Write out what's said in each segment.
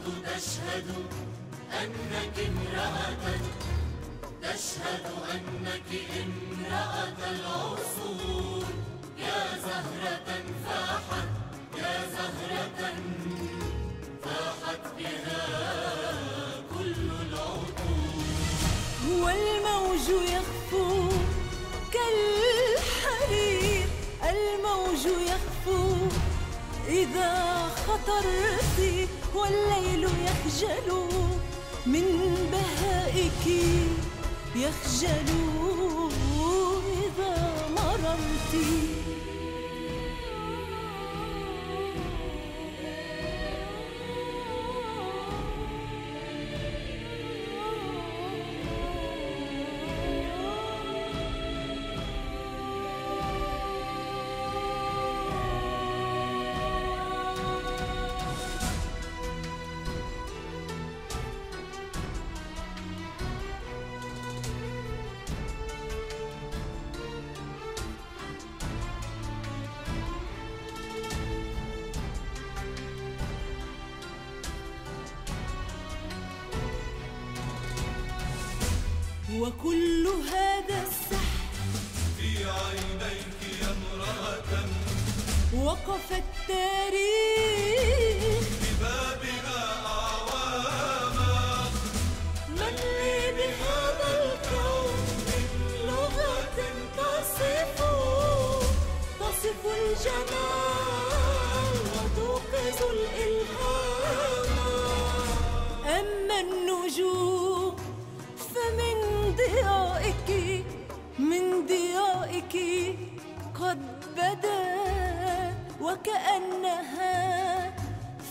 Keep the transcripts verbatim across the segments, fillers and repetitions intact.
أشهد أشهد أنك امرأة، تشهد أنك امرأة العصور، يا زهرة فاحت، يا زهرة فاحت بها كل العطور. هو الموج يخفو كالحرير، الموج يخفو إذا خطرت، والليل يخجل من بهائك، يخجل إذا مررت. وكل هذا السحر في عينيك يا امرأة، وقف التاريخ ببابها أعواما، من لي بهذا الكون من لغة تصف تصف الجمال وتوقظ الإلهام. أما النجوم فمن ضيائك، من ضيائك قد بدت، وكأنها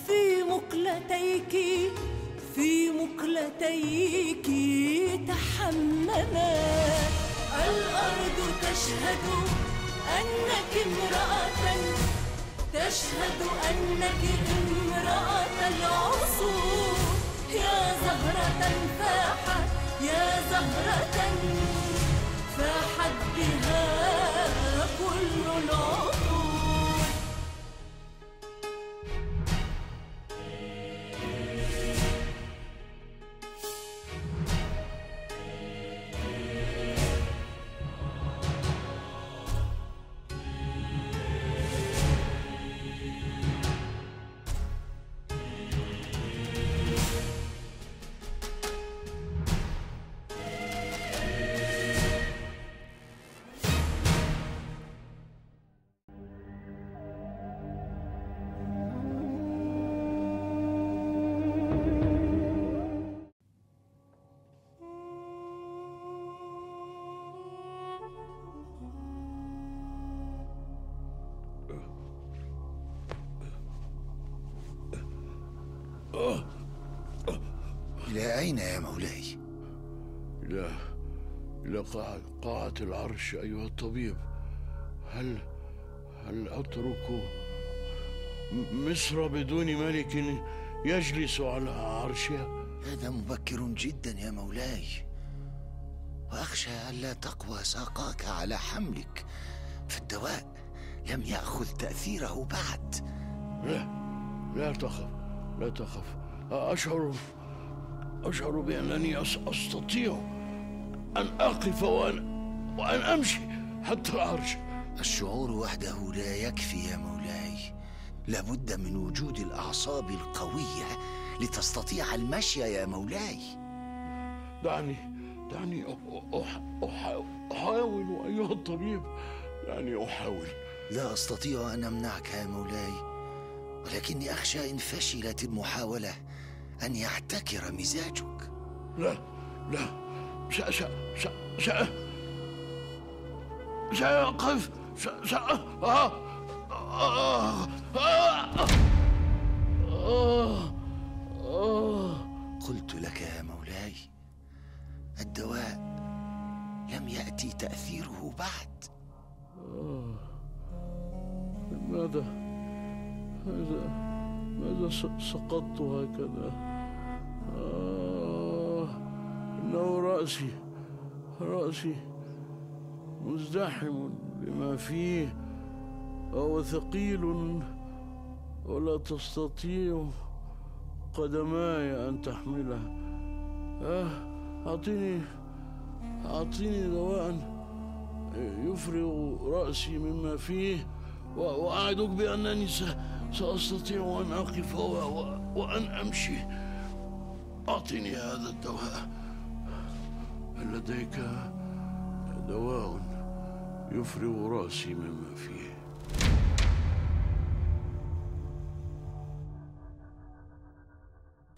في مقلتيك، في مقلتيك تحممت. الأرض تشهد أنك امرأة، تشهد أنك امرأة العصور، يا زهرة فاحت، يا زهرة فاحت بها كل العطور. إلى أين يا مولاي؟ إلى إلى قاعة العرش أيها الطبيب. هل هل أترك مصر بدون ملك يجلس على عرشها؟ هذا مبكر جدا يا مولاي، وأخشى ألا تقوى ساقاك على حملك، فالدواء لم يأخذ تأثيره بعد. لا لا تخف، لا تخف، أشعر أشعر بأنني أستطيع أن أقف وأن, وأن أمشي حتى العرش. الشعور وحده لا يكفي يا مولاي، لابد من وجود الأعصاب القوية لتستطيع المشي يا مولاي. دعني دعني أح أح أحاول أيها الطبيب، دعني أحاول. لا أستطيع أن أمنعك يا مولاي، ولكني أخشى إن فشلت المحاولة أن يعتكر مزاجك. لا لا سأ سأ سأ سأ سأقف سأ سأ آه آه آه آه آه قلت لك يا مولاي، الدواء لم يأتي تأثيره بعد. آه ماذا هذا؟ ماذا سقطت هكذا؟ آه إنه رأسي، رأسي مزدحم بما فيه، وهو ثقيل ولا تستطيع قدماي أن تحملها. آه أعطيني أعطيني دواء يفرغ رأسي مما فيه، وأعدك بأنني سأستطيع أن أقف وأن أمشي. أعطيني هذا الدواء. هل لديك دواء يفرغ رأسي مما فيه؟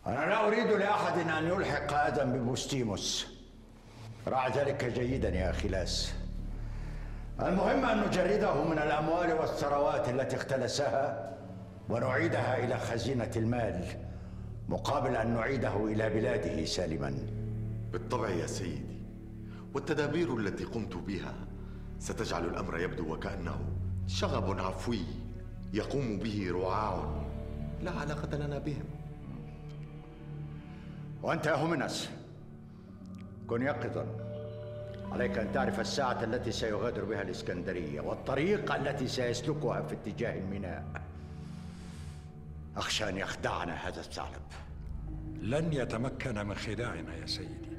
أنا لا أريد لأحد أن يلحق آدم ببوستيموس. رع ذلك جيدا يا أخيلاس. المهم أن نجرده من الأموال والثروات التي اختلسها ونعيدها إلى خزينة المال، مقابل أن نعيده إلى بلاده سالما. بالطبع يا سيدي، والتدابير التي قمت بها ستجعل الأمر يبدو وكأنه شغب عفوي يقوم به رعاع لا علاقة لنا بهم. وأنت يا هوميناس كن يقظا. عليك أن تعرف الساعة التي سيغادر بها الإسكندرية والطريق التي سيسلكها في اتجاه الميناء. أخشى أن يخدعنا هذا الثعلب. لن يتمكن من خداعنا يا سيدي،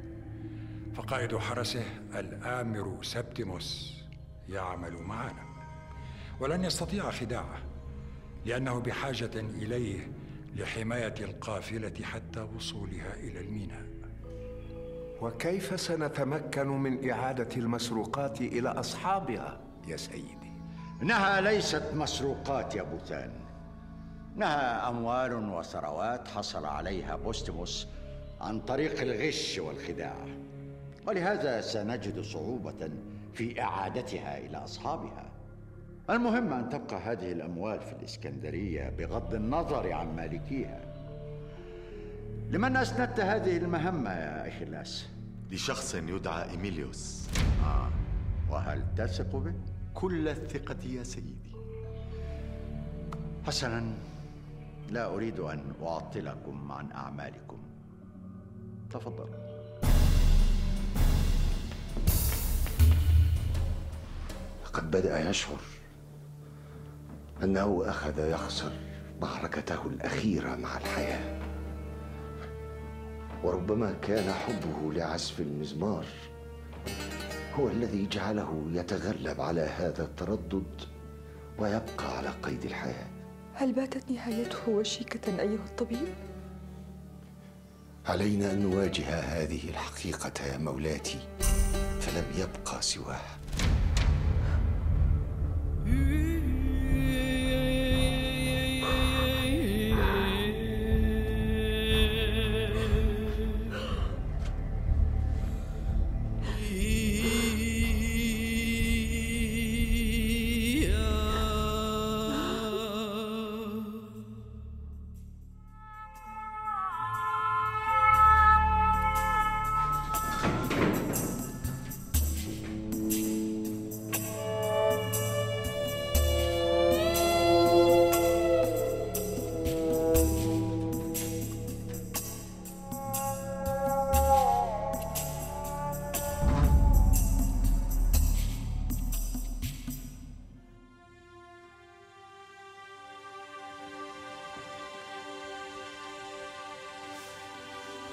فقائد حرسه الآمر سبتيموس يعمل معنا، ولن يستطيع خداعه لأنه بحاجة إليه لحماية القافلة حتى وصولها إلى الميناء. وكيف سنتمكن من إعادة المسروقات إلى أصحابها يا سيدي؟ إنها ليست مسروقات يا بوتان، إنها أموال وثروات حصل عليها بوستيموس عن طريق الغش والخداع، ولهذا سنجد صعوبة في إعادتها إلى أصحابها. المهم أن تبقى هذه الأموال في الإسكندرية بغض النظر عن مالكيها. لمن أسندت هذه المهمة يا أخيلاس؟ لشخص يدعى إيميليوس. آه. وهل تثق به؟ كل الثقة يا سيدي. حسناً، لا أريد أن أعطلكم عن أعمالكم. تفضلوا. لقد بدأ يشعر أنه أخذ يخسر معركته الأخيرة مع الحياة، وربما كان حبه لعزف المزمار هو الذي جعله يتغلب على هذا التردد ويبقى على قيد الحياة. هل باتت نهايته وشيكة أيها الطبيب؟ علينا أن نواجه هذه الحقيقة يا مولاتي، فلم يبقى سواها.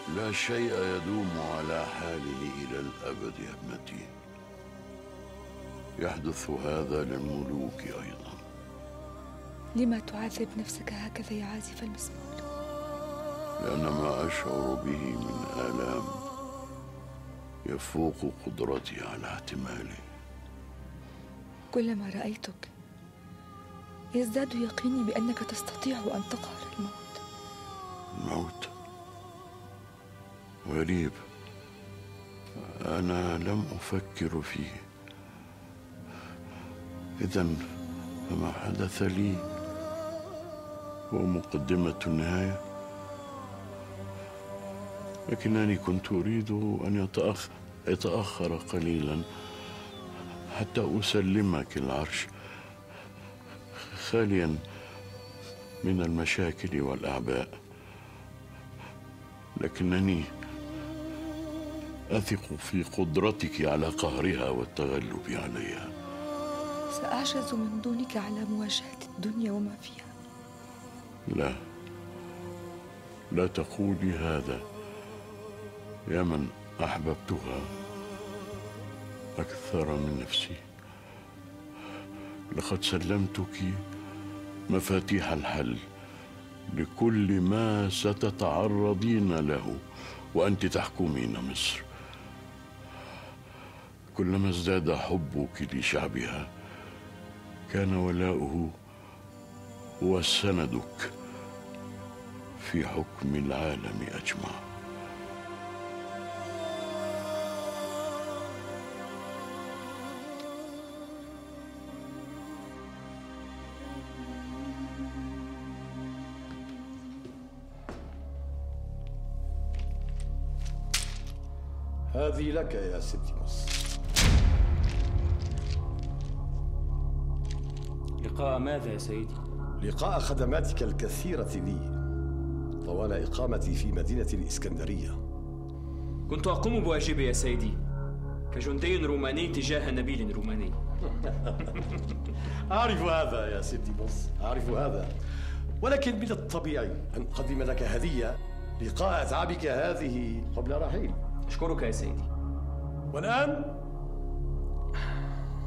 لا شيء يدوم على حاله إلى الأبد يا ابنتي. يحدث هذا للملوك أيضا. لما تعذب نفسك هكذا يا عازف المزمار؟ لأن ما أشعر به من آلام يفوق قدرتي على احتماله. كلما رأيتك يزداد يقيني بأنك تستطيع أن تقهر الموت. الموت؟ غريب، أنا لم أفكر فيه. إذن فما حدث لي هو مقدمة النهاية، لكنني كنت أريد أن يتأخر, يتأخر قليلا حتى أسلمك العرش خاليا من المشاكل والأعباء، لكنني أثق في قدرتك على قهرها والتغلب عليها. سأعجز من دونك على مواجهة الدنيا وما فيها. لا، لا تقولي هذا يا من أحببتها أكثر من نفسي. لقد سلمتك مفاتيح الحل لكل ما ستتعرضين له وأنت تحكمين مصر. كلما ازداد حبك لشعبها كان ولاؤه وسندك في حكم العالم أجمع. هذه لك يا سبتيموس. لقاء ماذا يا سيدي؟ لقاء خدماتك الكثيرة لي طوال إقامتي في مدينة الإسكندرية. كنت أقوم بواجبي يا سيدي كجندي روماني تجاه نبيل روماني. أعرف هذا يا سبتيموس، أعرف هذا، ولكن من الطبيعي أن أقدم لك هدية لقاء تعبك هذه قبل رحيل. أشكرك يا سيدي. والآن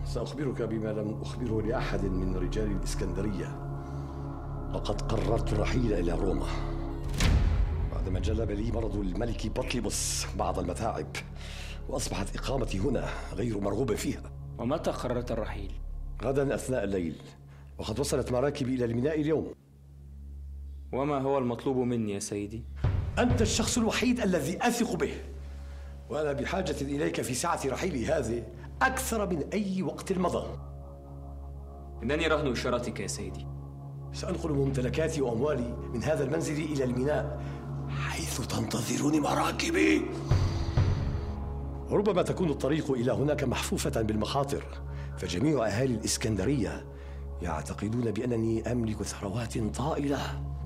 سأخبرك بما لم أخبره لأحد من رجال الإسكندرية. لقد قررت الرحيل إلى روما بعدما جلب لي مرض الملك بطليموس بعض المتاعب، وأصبحت إقامتي هنا غير مرغوب فيها. ومتى قررت الرحيل؟ غدا أثناء الليل، وقد وصلت مراكبي إلى الميناء اليوم. وما هو المطلوب مني يا سيدي؟ أنت الشخص الوحيد الذي أثق به، وأنا بحاجة إليك في ساعة رحيلي هذه أكثر من أي وقت مضى. إنني رهن إشارتك يا سيدي. سأنقل ممتلكاتي وأموالي من هذا المنزل إلى الميناء حيث تنتظرني مراكبي. ربما تكون الطريق إلى هناك محفوفة بالمخاطر، فجميع أهالي الإسكندرية يعتقدون بأنني أملك ثروات طائلة،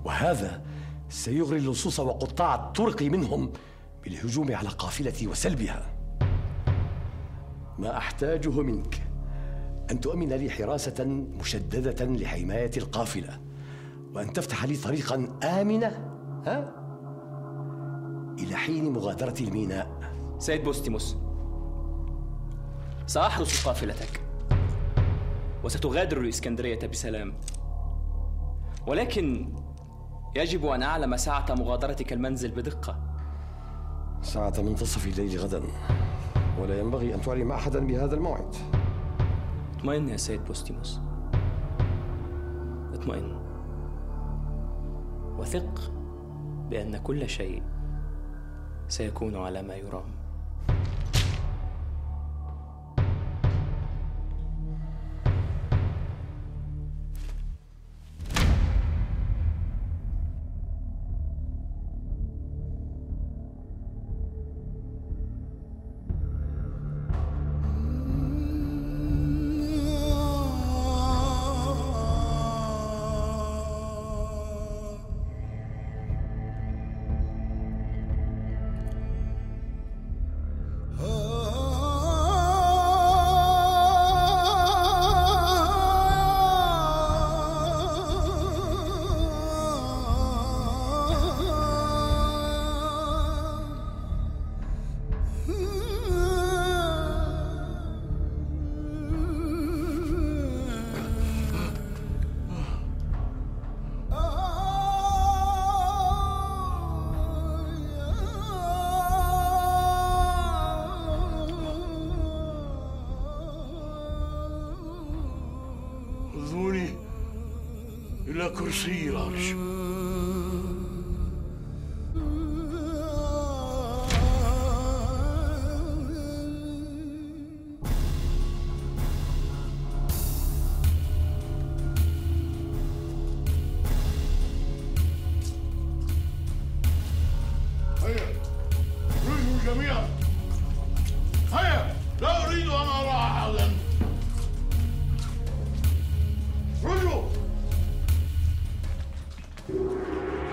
وهذا سيغري اللصوص وقطاع الطرق منهم بالهجوم على قافلتي وسلبها. ما أحتاجه منك أن تؤمن لي حراسة مشددة لحماية القافلة، وأن تفتح لي طريقاً آمنة ها؟ إلى حين مغادرة الميناء. سيد بوستيموس، سأحرس قافلتك وستغادر الإسكندرية بسلام، ولكن يجب أن أعلم ساعة مغادرتك المنزل بدقة. ساعة منتصف الليل غداً، ولا ينبغي أن تعلم أحداً بهذا الموعد. اطمئن يا سيد بوستيموس، اطمئن، وثق بأن كل شيء سيكون على ما يرام. كرسي العرش. هيا اخرجوا جميعا، هيا، لا اريد ان ارى احدا. اخرجوا. Thank you.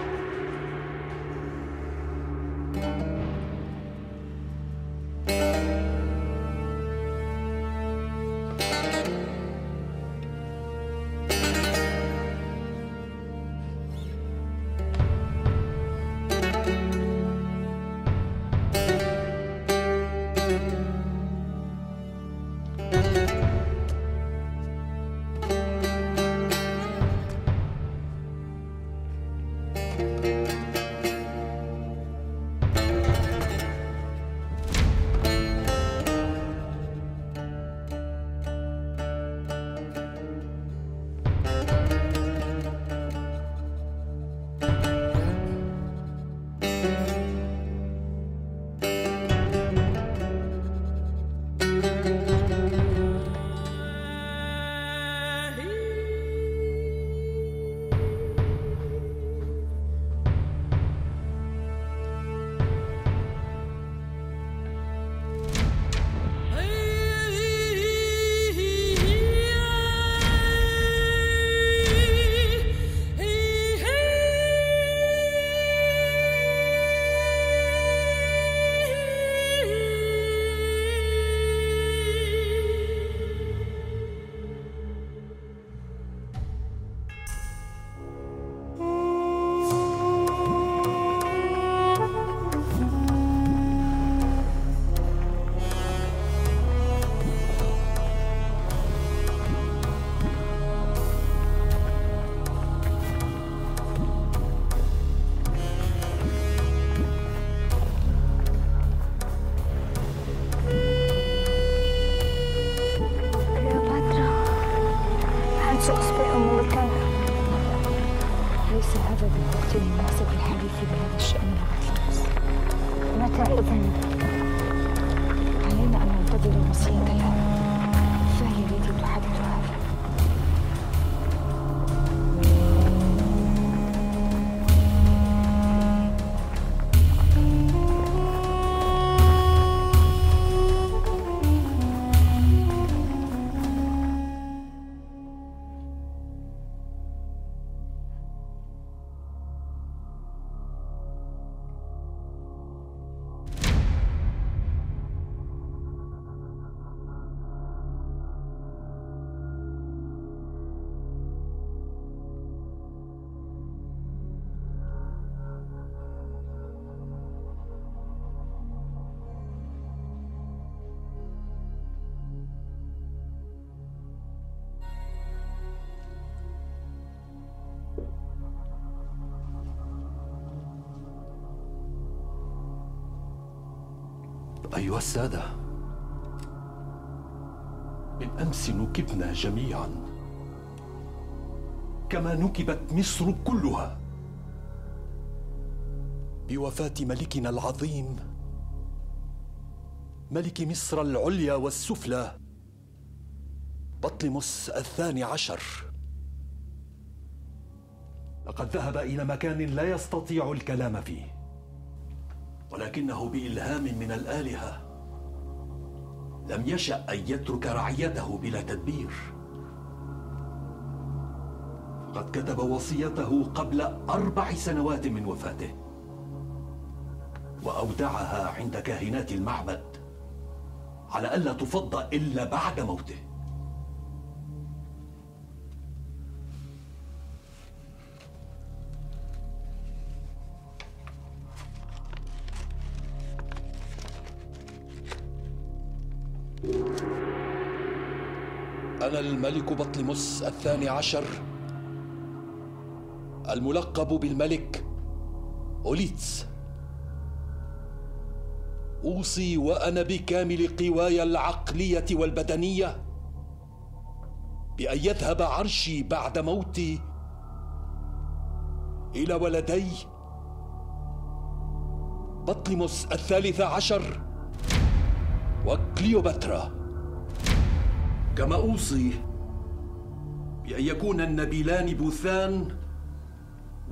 ليس هذا بالوقت المناسب للحديث بهذا الشأن بعد الأمس. متى إذن؟ علينا أن ننتظر وصية لها، فهي التي تحدد هذا. أيها السادة، بالأمس نكبنا جميعا كما نكبت مصر كلها بوفاة ملكنا العظيم، ملك مصر العليا والسفلى، بطليموس الثاني عشر. لقد ذهب إلى مكان لا يستطيع الكلام فيه، ولكنه بإلهام من الآلهة لم يشأ أن يترك رعيته بلا تدبير. قد كتب وصيته قبل أربع سنوات من وفاته، وأودعها عند كاهنات المعبد على ألا تفض إلا بعد موته. أنا الملك بطليموس الثاني عشر، الملقب بالملك أوليتس. أوصي وأنا بكامل قواي العقلية والبدنية بأن يذهب عرشي بعد موتي إلى ولدي بطليموس الثالث عشر وكليوباترا، كما أوصي بأن يكون النبيلان بوثان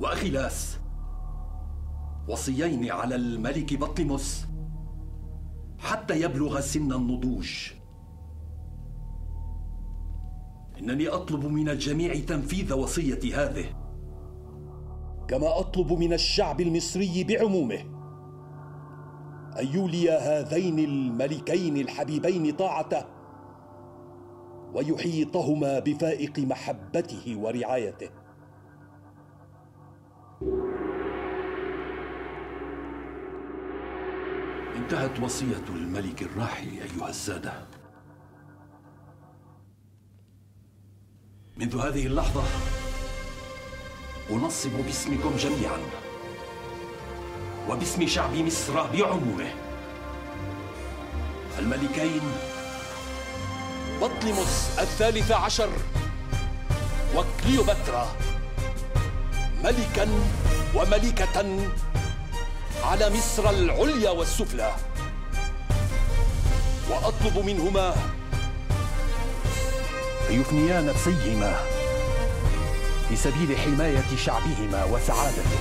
وأخيلاس وصيين على الملك بطليموس حتى يبلغ سن النضوج. إنني أطلب من الجميع تنفيذ وصيتي هذه، كما أطلب من الشعب المصري بعمومه أن يولي هذين الملكين الحبيبين طاعته ويحيطهما بفائق محبته ورعايته. انتهت وصية الملك الراحل أيها السادة. منذ هذه اللحظة أنصب باسمكم جميعا وباسم شعب مصر بعمومه الملكين بطليموس الثالث عشر وكليوباترا، ملكا وملكة على مصر العليا والسفلى، وأطلب منهما أن يفنيا نفسيهما في سبيل حماية شعبهما وسعادته.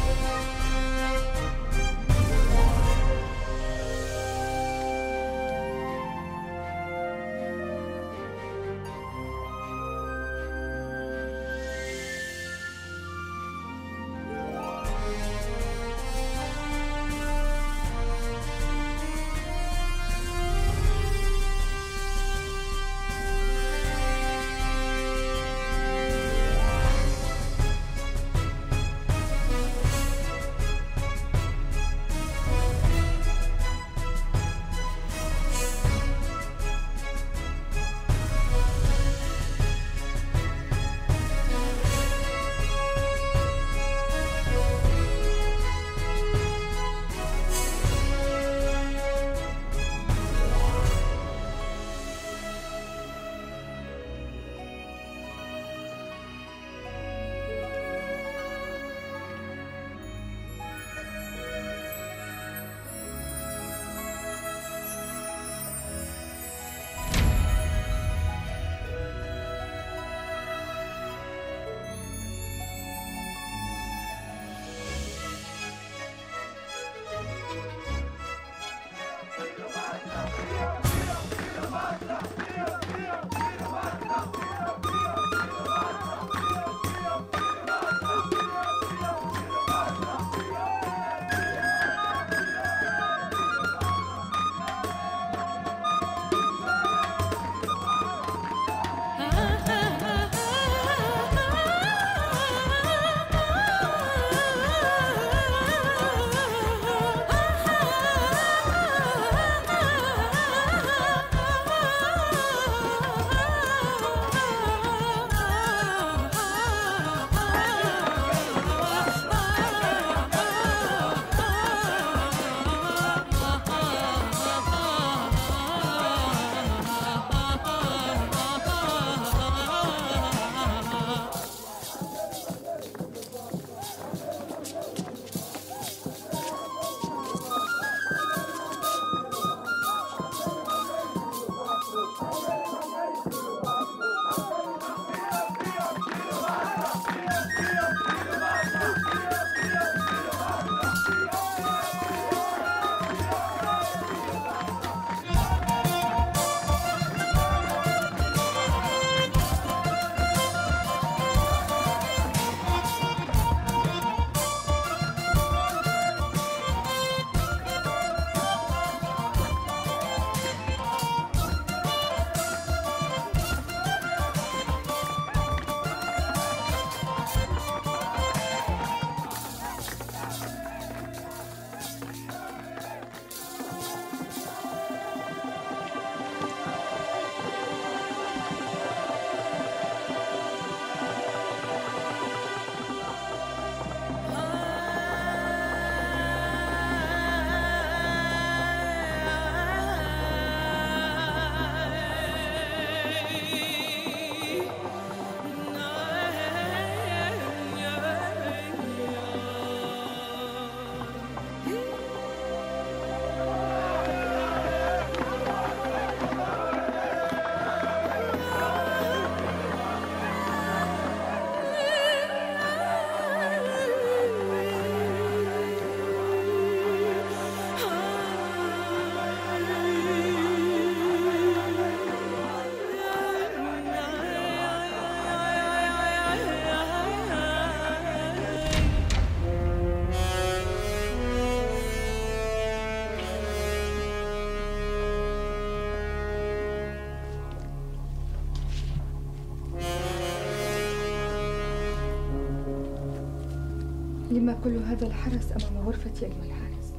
لما كل هذا الحرس أمام غرفتي أيها الحارس؟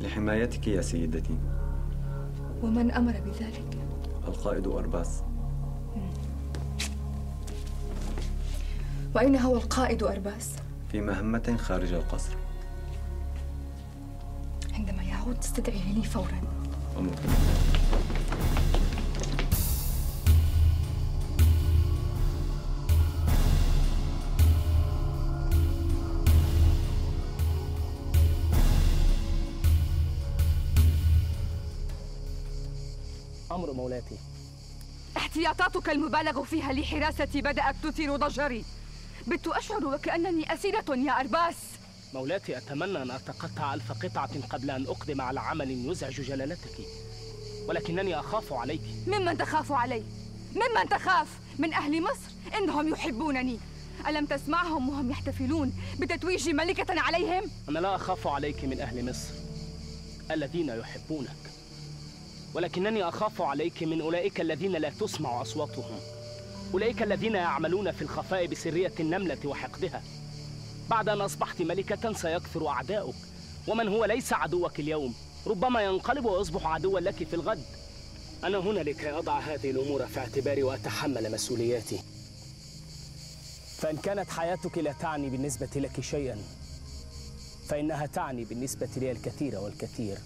لحمايتك يا سيدتي. ومن أمر بذلك؟ القائد أرباس. وأين هو القائد أرباس؟ في مهمة خارج القصر. عندما يعود استدعيه لي فوراً. أمرك. أمر مولاتي. احتياطاتك المبالغ فيها لحراستي بدأت تثير ضجري. بت أشعر وكأنني أسيرة يا أرباس. مولاتي أتمنى أن أتقطع ألف قطعة قبل أن أقدم على عمل يزعج جلالتك، ولكنني أخاف عليك. ممن تخاف علي؟ ممن تخاف؟ من أهل مصر؟ إنهم يحبونني. ألم تسمعهم وهم يحتفلون بتتويج ملكة عليهم؟ أنا لا أخاف عليك من أهل مصر الذين يحبونك، ولكنني أخاف عليك من أولئك الذين لا تسمع أصواتهم، أولئك الذين يعملون في الخفاء بسرية النملة وحقدها. بعد أن أصبحت ملكة سيكثر أعداؤك، ومن هو ليس عدوك اليوم ربما ينقلب ويصبح عدوا لك في الغد. أنا هنا لكي أضع هذه الأمور في اعتباري وأتحمل مسؤولياتي. فإن كانت حياتك لا تعني بالنسبة لك شيئا، فإنها تعني بالنسبة لي الكثير والكثير.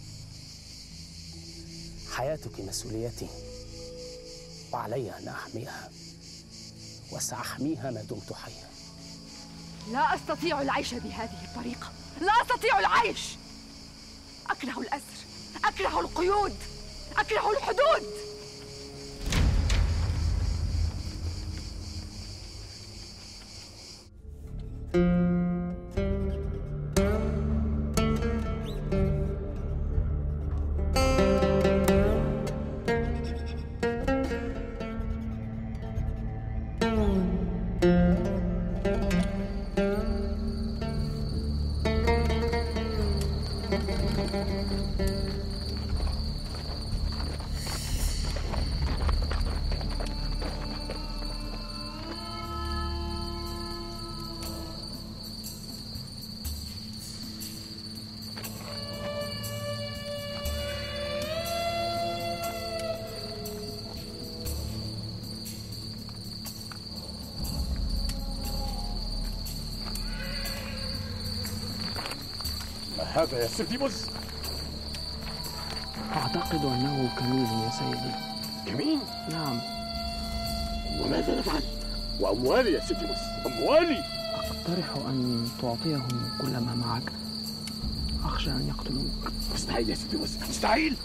حياتك مسؤوليتي، وعلي أن أحميها، وسأحميها ما دمت حيا. لا أستطيع العيش بهذه الطريقة، لا أستطيع العيش. أكره الأسر، أكره القيود، أكره الحدود. هذا يا سيدي مز. أعتقد أنه كمين يا سيدي. كمين؟ نعم. وماذا نفعل؟ وأموالي يا سيدي مز، أموالي. أقترح أن تعطيهم كل ما معك، أخشى أن يقتلوك. مستحيل يا سيدي مز، مستحيل.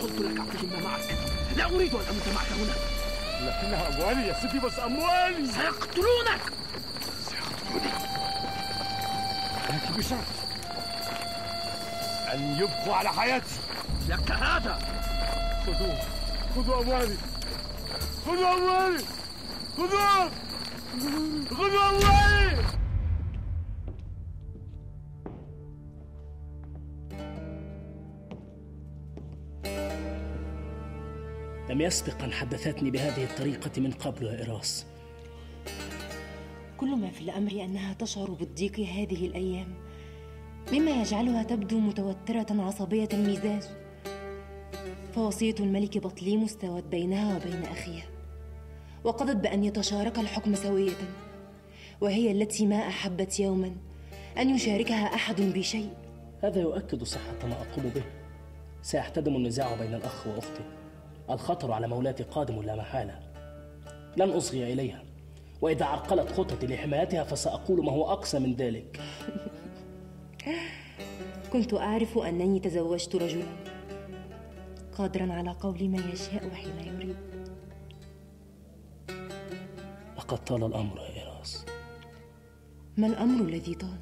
قلت لك أعطيهم ما معك، لا أريد أن أموت معك هنا. لكنها أموالي يا سيدي، بس أموالي. سيقتلونك، سيقتلوني، لكن بشرط أن يبقوا على حياتي. لك هذا، خذوا خذوا أموالي، خذوا أموالي، خذوا خذوا أموالي. لم يسبق أن حدثتني بهذه الطريقة من قبل يا إراس. كل ما في الأمر أنها تشعر بالضيق هذه الأيام، مما يجعلها تبدو متوترة عصبية المزاج. فوصية الملك بطليم استوت بينها وبين أخيها، وقضت بأن يتشارك الحكم سوية، وهي التي ما أحبت يوما أن يشاركها أحد بشيء. هذا يؤكد صحة ما أقوم به. سيحتدم النزاع بين الأخ وأختي. الخطر على مولاتي قادم لا محالة. لن أصغي إليها، وإذا عرقلت خطتي لحمايتها فسأقول ما هو أقسى من ذلك. كنت أعرف أنني تزوجت رجلا قادرا على قول ما يشاء وحين يريد. لقد طال الأمر يا إراس. ما الأمر الذي طال؟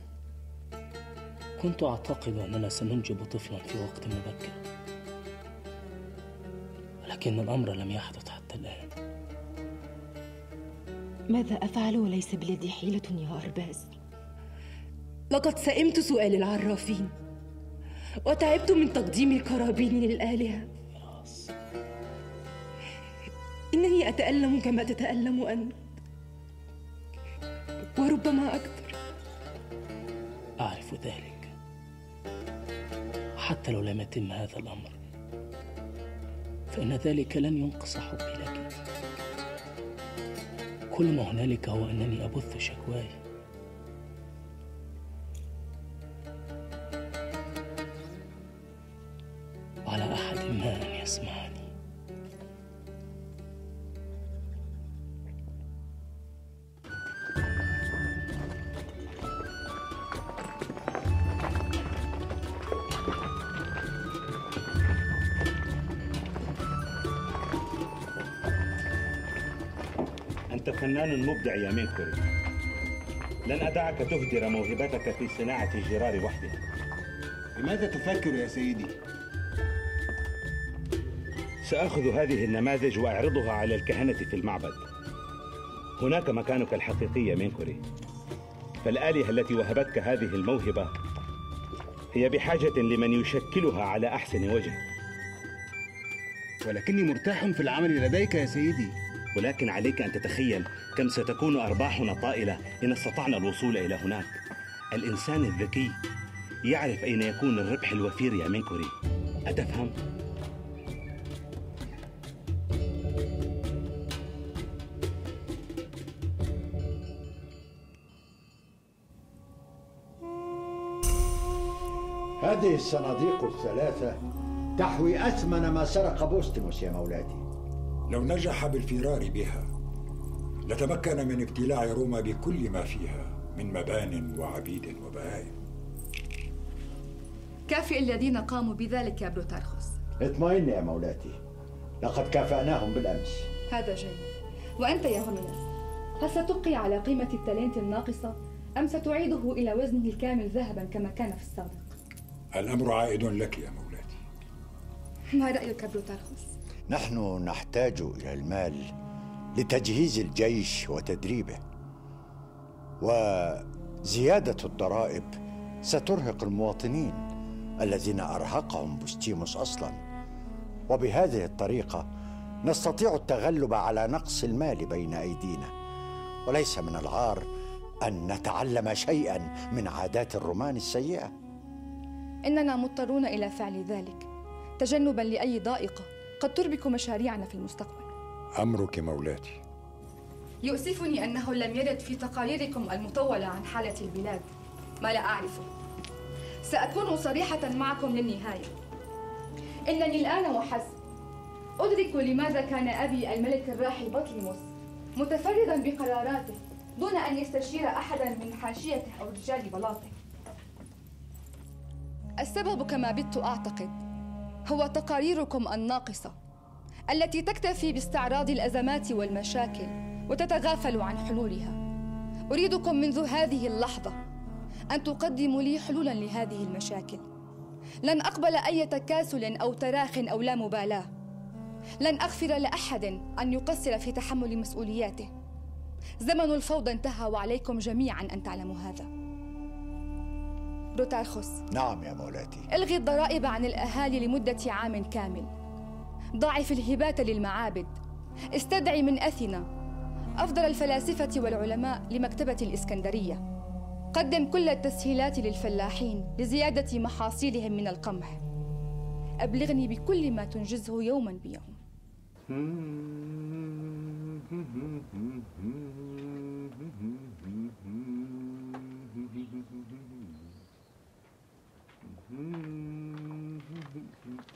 كنت أعتقد أننا سننجب طفلا في وقت مبكر، ولكن الأمر لم يحدث حتى الآن. ماذا أفعل وليس بلدي حيلة يا أرباز؟ لقد سئمت سؤال العرافين، وتعبت من تقديم قرابين للآلهة. إنني أتألم كما تتألم أنت، وربما أكثر. أعرف ذلك، حتى لو لم يتم هذا الأمر فإن ذلك لن ينقص حبي لك. كل ما هنالك هو أنني أبث شكواي. على أحد ما أن يسمعني. أنت فنان مبدع يا مينكوري، لن أدعك تهدر موهبتك في صناعة الجرار وحدها. بماذا تفكر يا سيدي؟ سأخذ هذه النماذج وأعرضها على الكهنة في المعبد. هناك مكانك الحقيقي يا مينكوري، فالآلهة التي وهبتك هذه الموهبة هي بحاجة لمن يشكلها على أحسن وجه. ولكني مرتاح في العمل لديك يا سيدي. ولكن عليك أن تتخيل كم ستكون أرباحنا طائلة إن استطعنا الوصول إلى هناك. الإنسان الذكي يعرف أين يكون الربح الوفير يا مينكوري، أتفهم؟ هذه الصناديق الثلاثة تحوي أثمن ما سرق بوستيموس يا مولاتي. لو نجح بالفرار بها لتمكن من ابتلاع روما بكل ما فيها من مبان وعبيد وبهائم. كافئ الذين قاموا بذلك يا بلوتارخوس. اطمئن يا مولاتي، لقد كافأناهم بالأمس. هذا جيد. وأنت يا هرميناس، هل ستبقي على قيمة التالنت الناقصة أم ستعيده إلى وزنه الكامل ذهبا كما كان في السابق؟ الأمر عائد لك يا مولاتي. ما رأيك بلوتارخوس؟ نحن نحتاج إلى المال لتجهيز الجيش وتدريبه، وزيادة الضرائب سترهق المواطنين الذين أرهقهم بوستيموس أصلا، وبهذه الطريقة نستطيع التغلب على نقص المال بين أيدينا. وليس من العار أن نتعلم شيئا من عادات الرومان السيئة. إننا مضطرون إلى فعل ذلك تجنبا لأي ضائقة قد تربك مشاريعنا في المستقبل. أمرك مولاتي. يؤسفني أنه لم يرد في تقاريركم المطولة عن حالة البلاد ما لا أعرفه. سأكون صريحة معكم للنهاية. إنني الآن وحسب أدرك لماذا كان أبي الملك الراحل بطليموس متفردا بقراراته دون أن يستشير أحدا من حاشيته أو رجال بلاطه. السبب كما بت أعتقد هو تقاريركم الناقصة التي تكتفي باستعراض الأزمات والمشاكل وتتغافل عن حلولها. أريدكم منذ هذه اللحظة أن تقدموا لي حلولا لهذه المشاكل. لن أقبل أي تكاسل أو تراخ أو لا مبالاة. لن أغفر لأحد أن يقصر في تحمل مسؤولياته. زمن الفوضى انتهى وعليكم جميعا أن تعلموا هذا. بلوتارخوس. نعم يا مولاتي. الغي الضرائب عن الأهالي لمدة عام كامل. ضاعف الهبات للمعابد. استدعي من أثينا أفضل الفلاسفة والعلماء لمكتبة الإسكندرية. قدم كل التسهيلات للفلاحين لزيادة محاصيلهم من القمح. أبلغني بكل ما تنجزه يوما بيوم.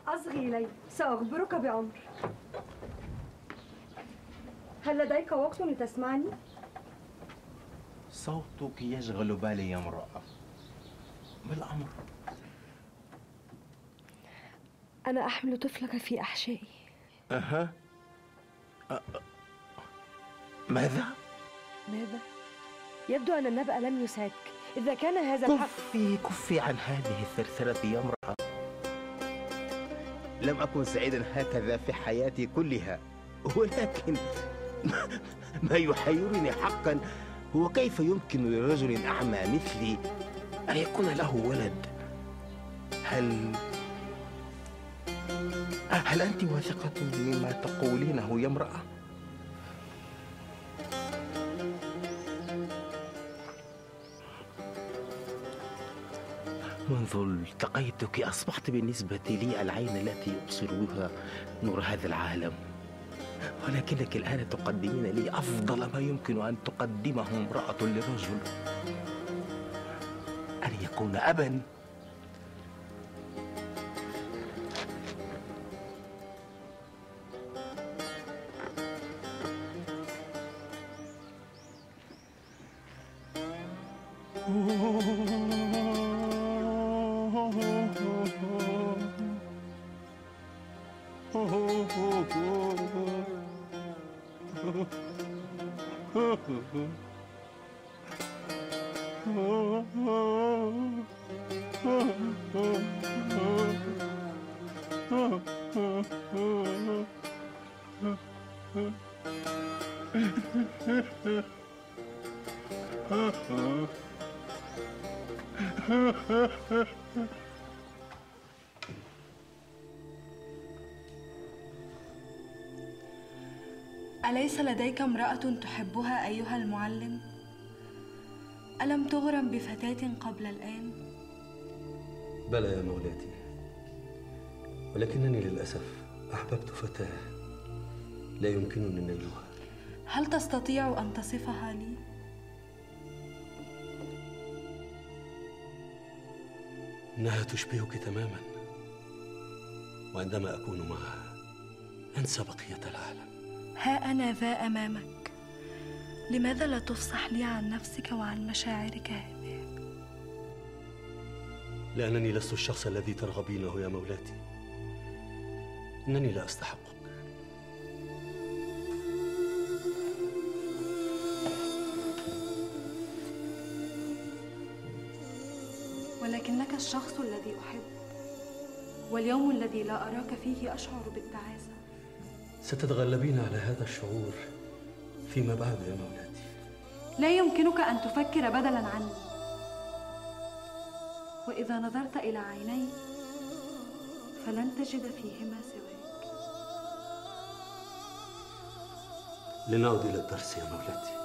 أصغي إلي، سأخبرك بأمر. هل لديك وقت لتسمعني؟ صوتك يشغل بالي يا امرأة. ما الأمر؟ أنا أحمل طفلك في أحشائي. أها. أه. ماذا؟ ماذا؟ يبدو أن النبأ لم يسعدك. إذا كان هذا الحق. كفي كفي عن هذه الثرثرة يا امرأة. لم أكن سعيدا هكذا في حياتي كلها، ولكن ما يحيرني حقا هو كيف يمكن لرجل أعمى مثلي أن يكون له ولد؟ هل هل أنت واثقة مما تقولينه يا امرأة؟ منذ التقيتك أصبحت بالنسبة لي العين التي أبصر بها نور هذا العالم، ولكنك الآن تقدمين لي أفضل ما يمكن أن تقدمه امرأة لرجل، أن يكون أباً. أليس لديك امرأة تحبها أيها المعلم؟ ألم تغرم بفتاة قبل الآن؟ بلى يا مولاتي، ولكنني للأسف أحببت فتاة لا يمكنني نيلها. هل تستطيع أن تصفها لي؟ إنها تشبهك تماما، وعندما أكون معها أنسى بقية العالم. ها أنا ذا أمامك، لماذا لا تفصح لي عن نفسك وعن مشاعرك هذه؟ لأنني لست الشخص الذي ترغبينه يا مولاتي، إنني لا أستحقك. ولكنك الشخص الذي أحب، واليوم الذي لا أراك فيه أشعر بالتعاسة. ستتغلبين على هذا الشعور فيما بعد يا مولاتي. لا يمكنك أن تفكر بدلاً عني. وإذا نظرت إلى عيني فلن تجد فيهما سواك. لنعود إلى الدرس يا مولاتي.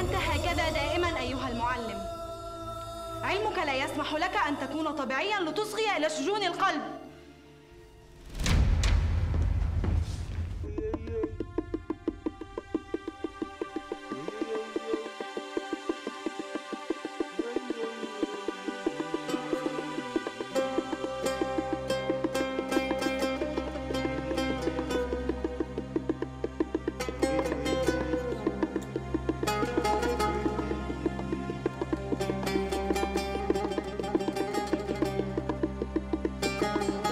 أنت هكذا دائماً أيها المعلم. علمك لا يسمح لك أن تكون طبيعياً لتصغي إلى شجون القلب. Thank you.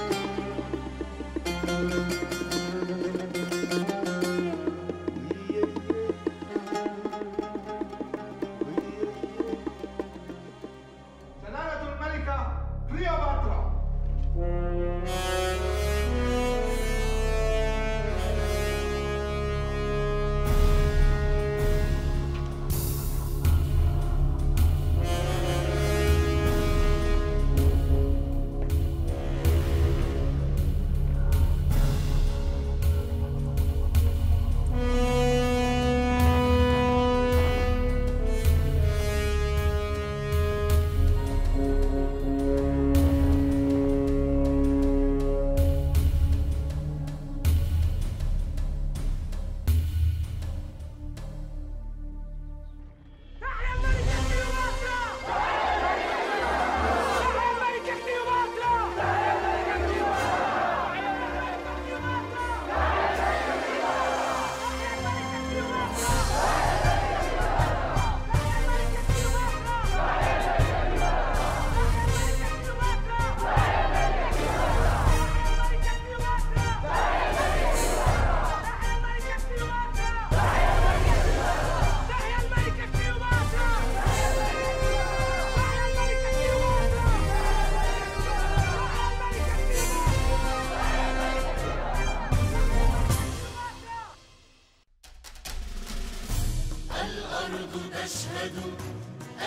والأرض تشهد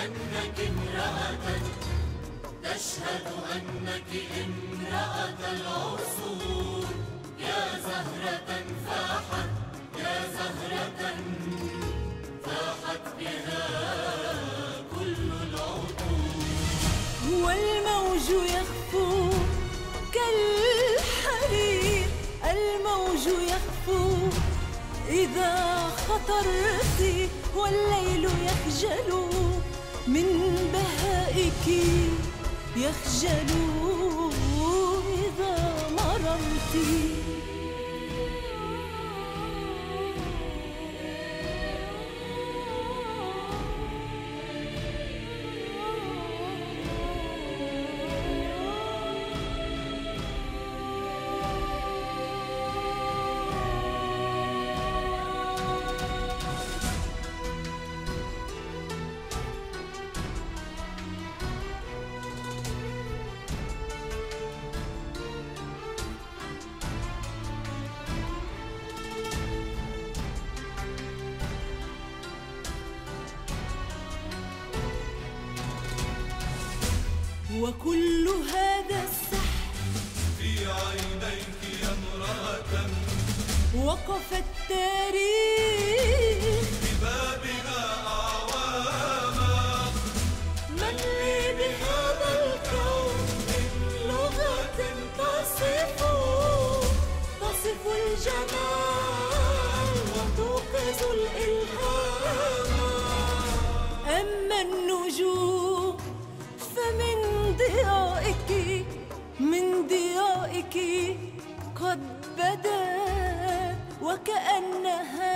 أنك امرأة، تشهد أنك امرأة العصور. يا زهرة فاحت، يا زهرة فاحت بها كل العطور. هو الموج يخفو كالحرير، الموج يخفو إذا خطرت، والليل يخجل من بهائك، يخجل إذا مررت. وكل هذا السحر في عينيك يا امرأة، وقف التاريخ ببابنا أعواما. من لي بهذا الكون من لغة تصف تصف الجمال وتوقظ الإلهام. أما النجوم فمن ضيائك، من ضيائك قد بدت، وكأنها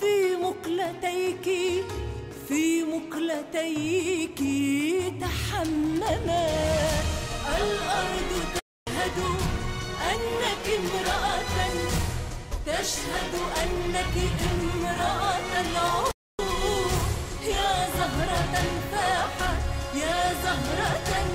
في مقلتيك، في مقلتيك تحمما. الأرض تشهد أنك امرأة، تشهد أنك امرأة العصور. يا زهرة فاحت، يا زهرة